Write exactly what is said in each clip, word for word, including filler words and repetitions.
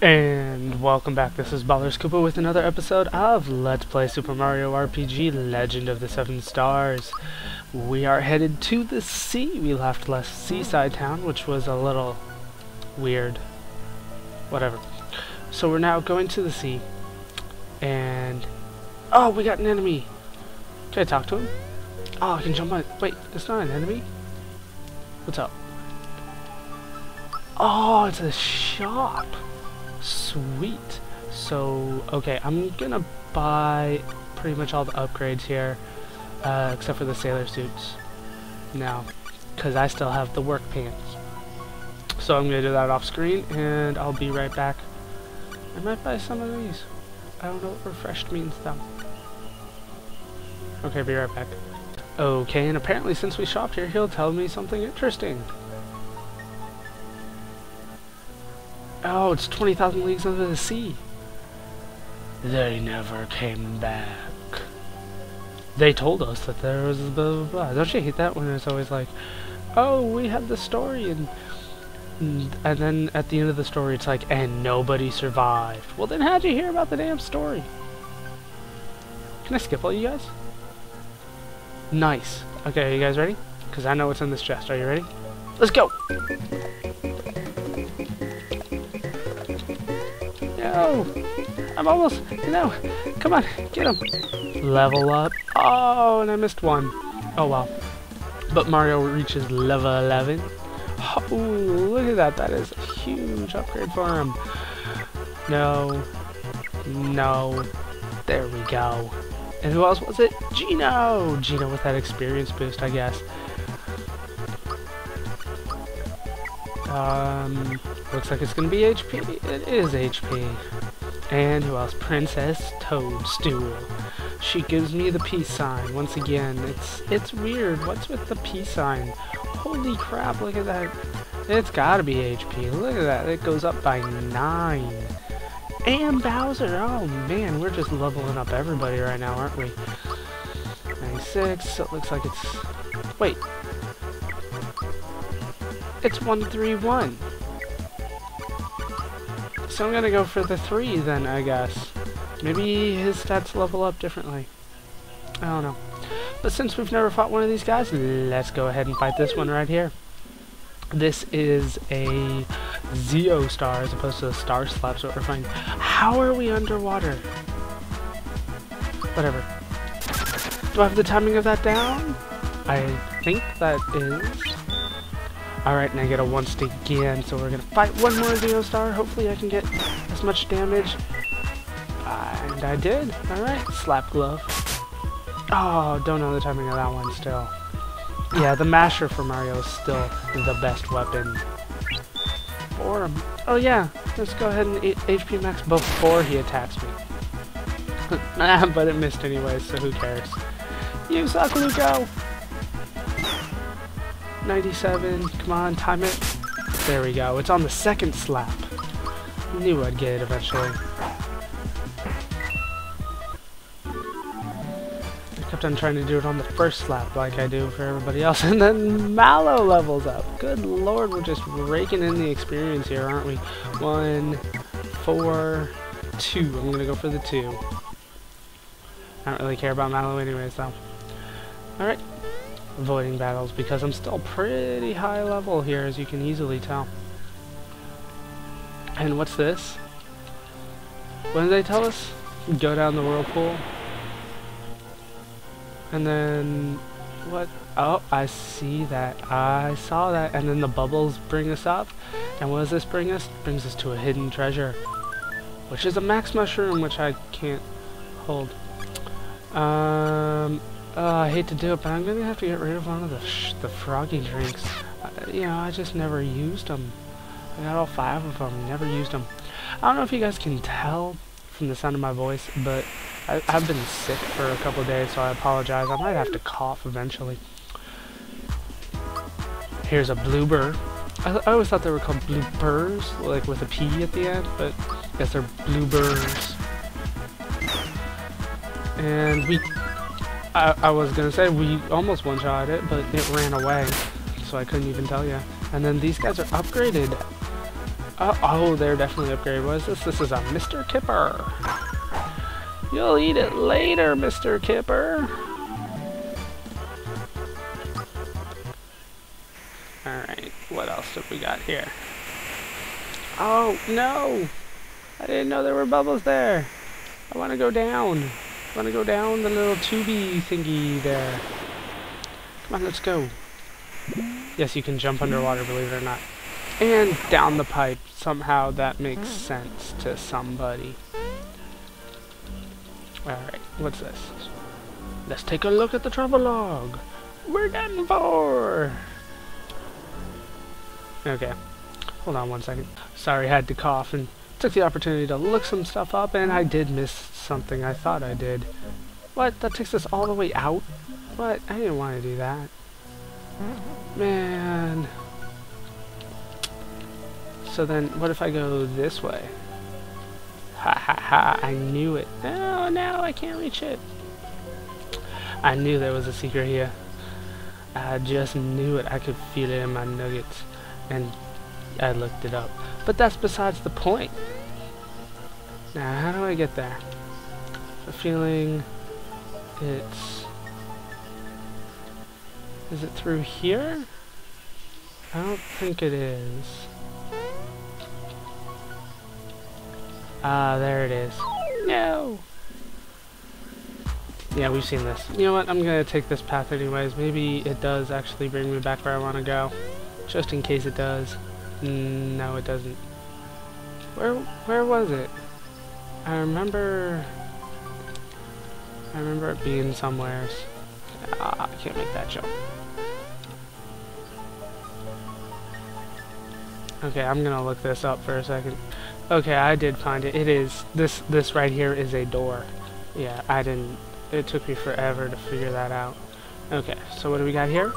And welcome back, this is Ballers Koopa with another episode of Let's Play Super Mario R P G Legend of the Seven Stars. We are headed to the sea. We left last seaside town, which was a little weird. Whatever. So we're now going to the sea. And... oh, we got an enemy! Can I talk to him? Oh, I can jump on... wait, it's not an enemy? What's up? Oh, it's a shop! Sweet. So, okay, I'm gonna buy pretty much all the upgrades here, uh, except for the sailor suits now, because I still have the work pants. So I'm gonna do that off screen, and I'll be right back. I might buy some of these. I don't know what refreshed means, though. Okay, be right back. Okay, and apparently since we shopped here, he'll tell me something interesting. Oh, it's twenty thousand leagues under the sea. They never came back. They told us that there was blah blah blah. Don't you hate that when it's always like, oh, we had the story, and and then at the end of the story it's like, and nobody survived. Well, then how'd you hear about the damn story? Can I skip all you guys? Nice. Okay, are you guys ready? Because I know what's in this chest. Are you ready? Let's go! No! I'm almost... no! Come on! Get him! Level up. Oh, and I missed one. Oh, well. But Mario reaches level eleven. Oh, look at that. That is a huge upgrade for him. No. No. There we go. And who else was it? Geno! Geno with that experience boost, I guess. Um... Looks like it's gonna be H P. It is H P. And who else? Princess Toadstool. She gives me the peace sign once again. It's it's weird. What's with the peace sign? Holy crap! Look at that. It's gotta be H P. Look at that. It goes up by nine. And Bowser. Oh man, we're just leveling up everybody right now, aren't we? ninety-six. So it looks like it's. Wait. It's one three one. So I'm gonna go for the three then, I guess. Maybe his stats level up differently. I don't know. But since we've never fought one of these guys, let's go ahead and fight this one right here. This is a Zeostar as opposed to the Star Slap, so we're fighting. How are we underwater? Whatever. Do I have the timing of that down? I think that is... alright, and I get a once again, so we're gonna fight one more Zeostar. Hopefully I can get as much damage. And I did. Alright, Slap Glove. Oh, don't know the timing of that one still. Yeah, the masher for Mario is still the best weapon. For him. Oh yeah, let's go ahead and H P max before he attacks me. Ah, but it missed anyways, so who cares. You suck, Luko! ninety-seven, come on, time it. There we go, it's on the second slap. Knew I'd get it eventually. I kept on trying to do it on the first slap like I do for everybody else, and then Mallow levels up. Good lord, we're just raking in the experience here, aren't we? One, four, two. I'm gonna go for the two. I don't really care about Mallow anyways, though. Alright. Avoiding battles because I'm still pretty high level here, as you can easily tell. And what's this? What did they tell us? Go down the whirlpool. And then what? Oh, I see that. I saw that. And then the bubbles bring us up. And what does this bring us? It brings us to a hidden treasure, which is a max mushroom, which I can't hold. Um. Uh, I hate to do it, but I'm gonna have to get rid of one of the sh the froggy drinks. I, you know, I just never used them. I got all five of them, never used them. I don't know if you guys can tell from the sound of my voice, but I, I've been sick for a couple of days, so I apologize. I might have to cough eventually. Here's a blooper. I, I always thought they were called bloopers, like with a P at the end, but I guess they're bloopers. And we... I, I was gonna say we almost one-shot it, but it ran away, so I couldn't even tell you. And then these guys are upgraded. Uh, oh, there definitely upgrade was this. This is a Mister Kipper. You'll eat it later, Mister Kipper. Alright, what else have we got here? Oh, no! I didn't know there were bubbles there. I want to go down. I want to go down the little tubey thingy there. Come on, let's go. Yes, you can jump underwater, believe it or not. And down the pipe. Somehow that makes sense to somebody. Alright, what's this? Let's take a look at the travel log. We're done for! Okay. Hold on one second. Sorry, had to cough and took the opportunity to look some stuff up, and I did miss something I thought I did. What? That takes us all the way out? What? I didn't want to do that. Man. So then, what if I go this way? Ha ha ha, I knew it. Oh no, I can't reach it. I knew there was a secret here. I just knew it. I could feel it in my nuggets. And I looked it up. But that's besides the point. Now, how do I get there? The feeling it's... Is it through here? I don't think it is. Ah, there it is. No! Yeah, we've seen this. You know what? I'm gonna take this path anyways. Maybe it does actually bring me back where I want to go. Just in case it does. No, it doesn't. Where where was it? I remember... I remember it being somewheres. Ah, I can't make that jump. Okay, I'm gonna look this up for a second. Okay, I did find it. It is... This, this right here is a door. Yeah, I didn't... It took me forever to figure that out. Okay, so what do we got here?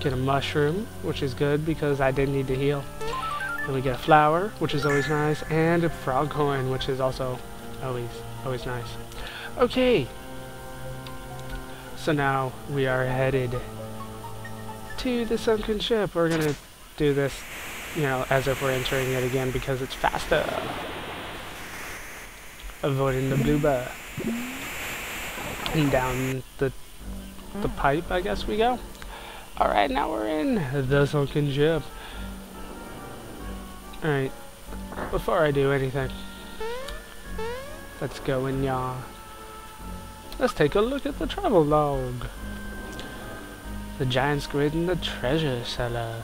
Get a mushroom, which is good because I did need to heal. And we get a flower, which is always nice, and a frog coin, which is also always, always nice. Okay. So now we are headed to the sunken ship. We're gonna do this, you know, as if we're entering it again because it's faster. Avoiding the blue bar. And down the the pipe, I guess we go. Alright, now we're in the sunken ship. Alright, before I do anything, let's go in, y'all. Let's take a look at the travel log. The giant squid in the treasure cellar.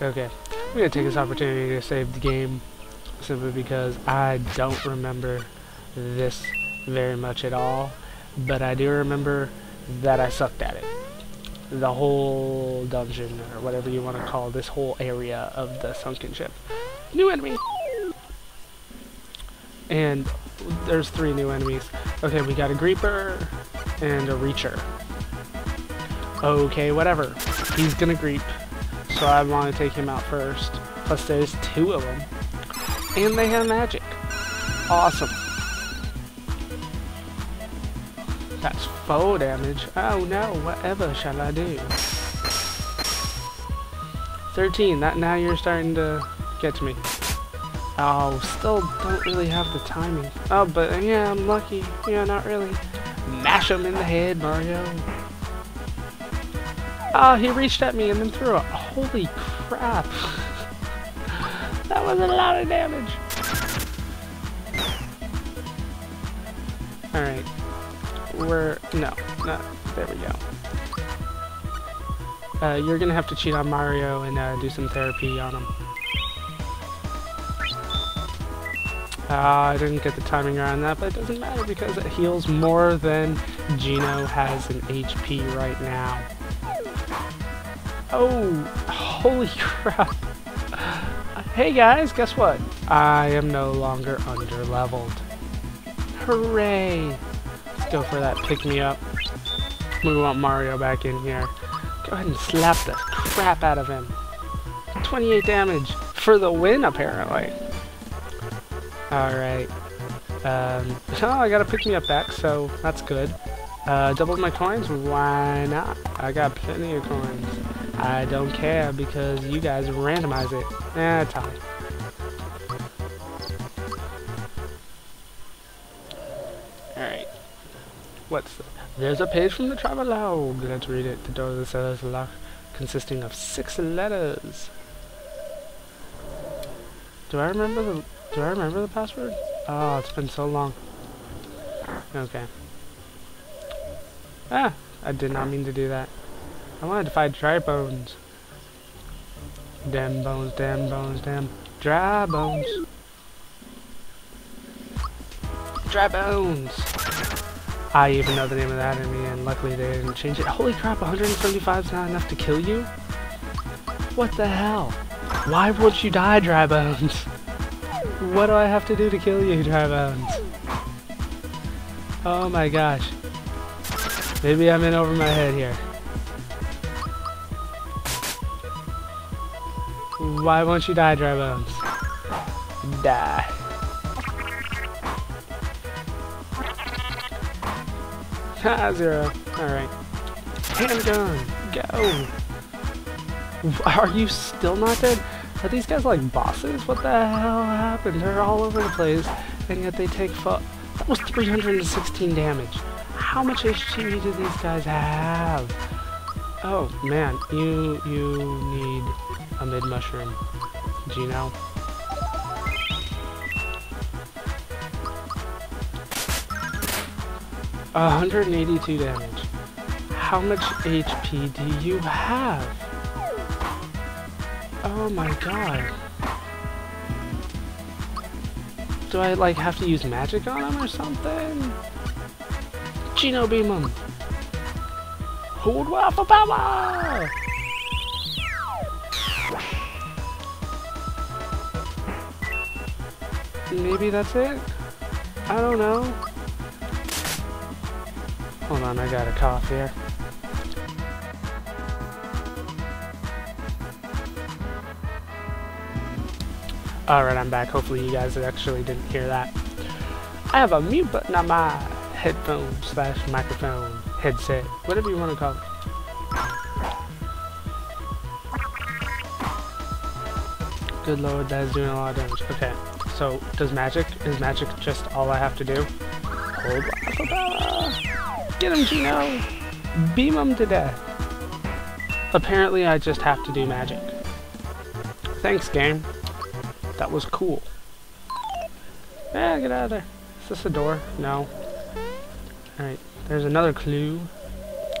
Okay, I'm gonna take this opportunity to save the game simply because I don't remember this very much at all, but I do remember that I sucked at it. The whole dungeon, or whatever you want to call this whole area of the sunken ship. New enemy! And there's three new enemies. Okay, we got a Greeper and a Reacher. Okay, whatever. He's gonna Greep, so I want to take him out first. Plus there's two of them. And they have magic. Awesome. That's four damage. Oh no, whatever shall I do? thirteen, that now you're starting to get to me. Oh, still don't really have the timing. Oh, but yeah, I'm lucky. Yeah, not really. Mash him in the head, Mario. Oh, he reached at me and then threw up. Holy crap. That was a lot of damage. Alright. We're... No, no. There we go. Uh, you're gonna have to cheat on Mario and uh, do some therapy on him. Uh, I didn't get the timing around that, but it doesn't matter because it heals more than Geno has in H P right now. Oh, holy crap. Hey guys, guess what? I am no longer under-leveled. Hooray! Let's go for that pick-me-up. We want Mario back in here. Go ahead and slap the crap out of him. twenty-eight damage for the win, apparently. Alright. Um, oh, I got a pick-me-up back, so that's good. Uh, doubled my coins? Why not? I got plenty of coins. I don't care because you guys randomize it. Eh, it's fine. Alright. What's the... There's a page from the travel log. Let's read it. The door of the cellar's locked, consisting of six letters. Do I remember the... Do I remember the password? Oh, it's been so long. Okay. Ah! I did not mean to do that. I wanted to find Dry Bones. Damn bones, damn bones, damn... Dry Bones! Dry Bones! I even know the name of that enemy, and luckily they didn't change it. Holy crap, one hundred seventy-five is not enough to kill you? What the hell? Why won't you die, Dry Bones? What do I have to do to kill you, Dry Bones? Oh my gosh. Maybe I'm in over my head here. Why won't you die, Dry Bones? Die. Ha, zero. Alright. Handgun! Go! Are you still not dead? Are these guys like bosses? What the hell happened? They're all over the place, and yet they take fu- That was three hundred sixteen damage. How much H P do these guys have? Oh man, you you need a mid mushroom, Geno. one hundred eighty-two damage. How much H P do you have? Oh my god. Do I like have to use magic on them or something? Geno beam him! Hold off for power! Maybe that's it? I don't know. Hold on, I got a cough here. Alright, I'm back. Hopefully you guys actually didn't hear that. I have a mute button on my headphone slash microphone headset, whatever you want to call it. Good lord, that is doing a lot of damage. Okay, so does magic, is magic just all I have to do? Hold on, get him, Geno! Beam him to death. Apparently I just have to do magic. Thanks, game. That was cool. Eh, get out of there. Is this a door? No. Alright, there's another clue.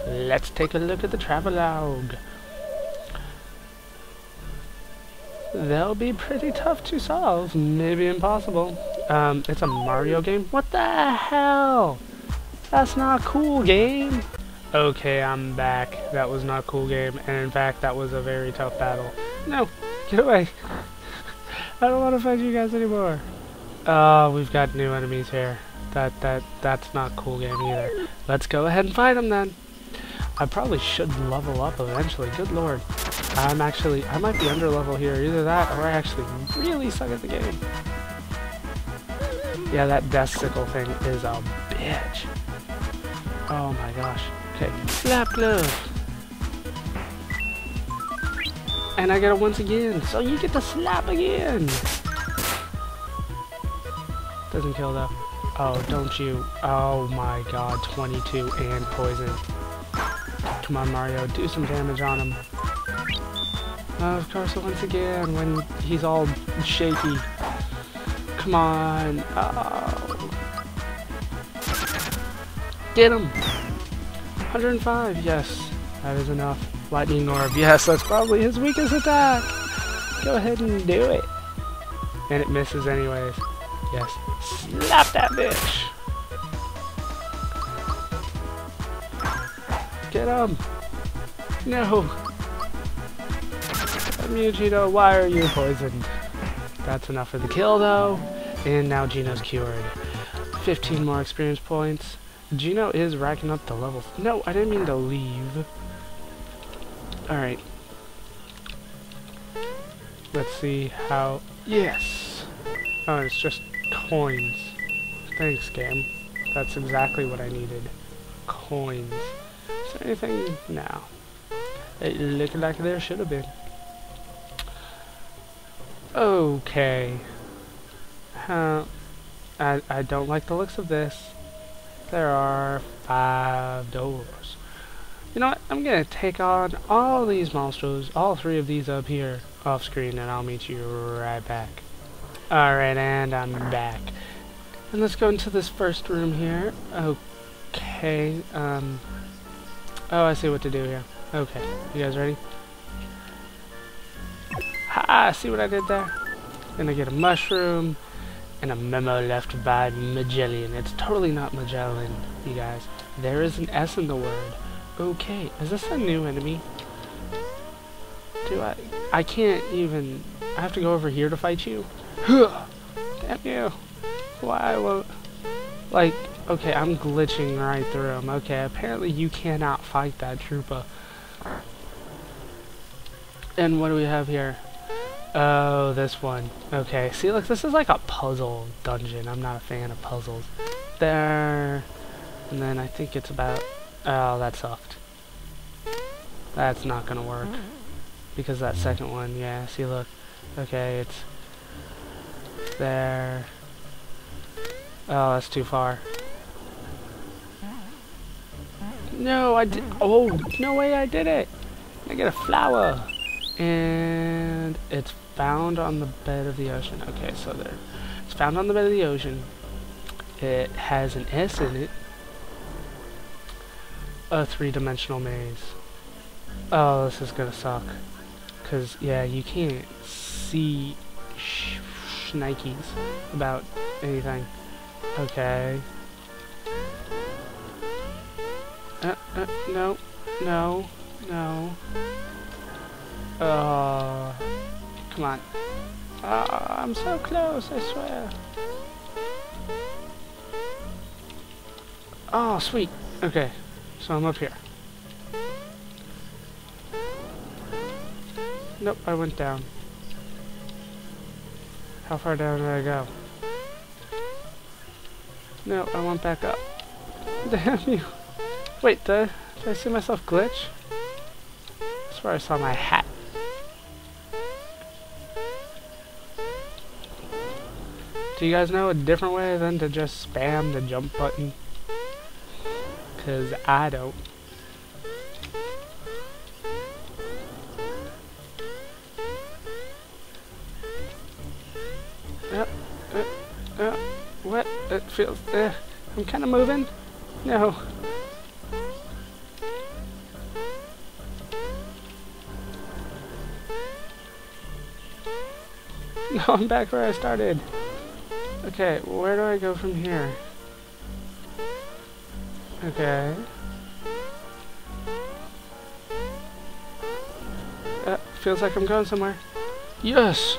Let's take a look at the travelogue. They'll be pretty tough to solve, maybe impossible. Um, it's a Mario game? What the hell? That's not cool, game! Okay, I'm back. That was not cool, game, and in fact, that was a very tough battle. No, get away! I don't want to fight you guys anymore. Uh, we've got new enemies here. That, that, that's not cool game either. Let's go ahead and fight them then. I probably should level up eventually. Good lord. I'm actually, I might be under level here. Either that or I actually really suck at the game. Yeah, that death sickle thing is a bitch. Oh my gosh. Okay. Slap glove. And I get it once again. So you get to slap again. Doesn't kill though. Oh, don't you. Oh my god, twenty-two and poison. Come on, Mario, do some damage on him. Oh, of course, once again, when he's all shaky. Come on. Oh. Get him! one hundred five, yes. That is enough. Lightning orb, yes, that's probably his weakest attack. Go ahead and do it. And it misses anyways. Yes. Slap that bitch! Get him! No! Geno, why are you poisoned? That's enough for the kill though. And now Geno's cured. fifteen more experience points. Geno is racking up the levels. No, I didn't mean to leave. Alright. Let's see how... Yes! Oh, it's just... coins. Thanks, game. That's exactly what I needed. Coins. Is there anything? No. It looked like there should have been. Okay. Huh. I, I don't like the looks of this. There are five doors. You know what? I'm gonna take on all these monsters, all three of these up here, off screen, and I'll meet you right back. Alright, and I'm back. And let's go into this first room here. Okay, um... oh, I see what to do here. Okay, you guys ready? Ha! See what I did there? Gonna get a mushroom, and a memo left by Magellan. It's totally not Magellan, you guys. There is an S in the word. Okay, is this a new enemy? Do I... I can't even... I have to go over here to fight you? Damn you. Why won't... Like, okay, I'm glitching right through him. Okay, apparently you cannot fight that Troopa. And what do we have here? Oh, this one. Okay, see, look, this is like a puzzle dungeon. I'm not a fan of puzzles. There. And then I think it's about... oh, that sucked. That's not gonna work. Because that second one, yeah, see, look. Okay, it's... there. Oh, that's too far. No, I did. Oh, no way I did it. I get a flower. And it's found on the bed of the ocean. Okay, so there. It's found on the bed of the ocean. It has an S in it. A three-dimensional maze. Oh, this is gonna suck. Because, yeah, you can't see... Sh Nikes about anything. Okay. Uh, uh, no, no, no. Oh, come on. Oh, I'm so close, I swear. Oh, sweet. Okay, so I'm up here. Nope, I went down. How far down did I go? No, I went back up. Damn you. Wait, did I, did I see myself glitch? That's where I saw my hat. Do you guys know a different way than to just spam the jump button? Because I don't. It feels... Uh, I'm kind of moving. No. No, I'm back where I started. Okay, where do I go from here? Okay. Uh, feels like I'm going somewhere. Yes!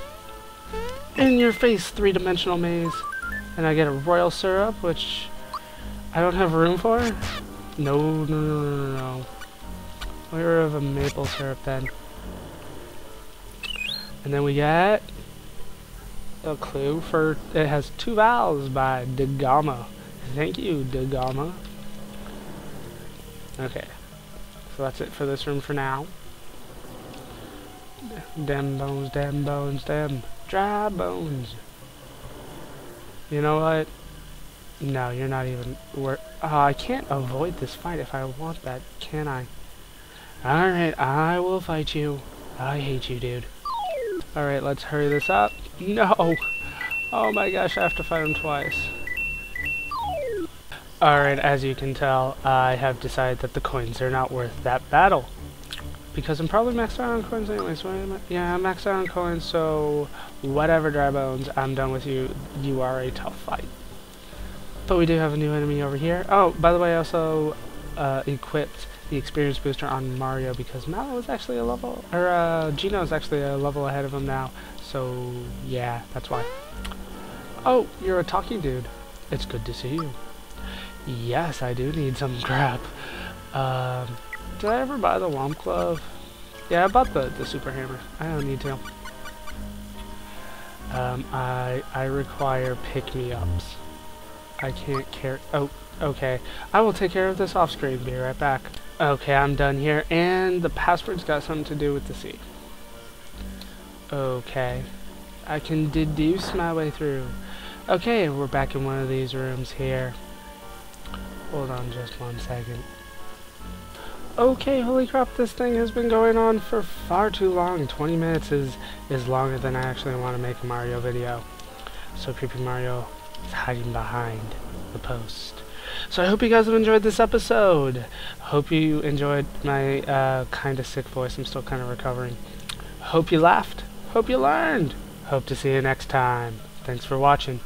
In your face, three-dimensional maze. And I get a royal syrup, which I don't have room for. No, no, no, no, no. We were of a maple syrup then. And then we get a clue for it has two vowels by DaGama. Thank you, DaGama. Okay, so that's it for this room for now. Damn bones, damn bones, damn dry bones. You know what? No, you're not even wor- oh, I can't avoid this fight if I want that, can I? Alright, I will fight you. I hate you, dude. Alright, let's hurry this up. No! Oh my gosh, I have to fight him twice. Alright, as you can tell, I have decided that the coins are not worth that battle. Because I'm probably maxed out on coins anyway, so I, yeah, I'm maxed out on coins, so whatever, Dry Bones, I'm done with you. You are a tough fight. But we do have a new enemy over here. Oh, by the way, I also uh, equipped the experience booster on Mario because Mallow is actually a level, or uh, Geno is actually a level ahead of him now, so yeah, that's why. Oh, you're a talking dude. It's good to see you. Yes, I do need some crap. Um... Did I ever buy the Whomp Glove? Yeah, I bought the, the Super Hammer. I don't need to. Um, I I require pick-me-ups. I can't care. Oh, okay. I will take care of this off screen. Be right back. Okay, I'm done here, and the password's got something to do with the sea. Okay. I can deduce my way through. Okay, we're back in one of these rooms here. Hold on just one second. Okay, holy crap, this thing has been going on for far too long. twenty minutes is, is longer than I actually want to make a Mario video. So Creepy Mario is hiding behind the post. So I hope you guys have enjoyed this episode. Hope you enjoyed my uh, kind of sick voice. I'm still kind of recovering. Hope you laughed. Hope you learned. Hope to see you next time. Thanks for watching.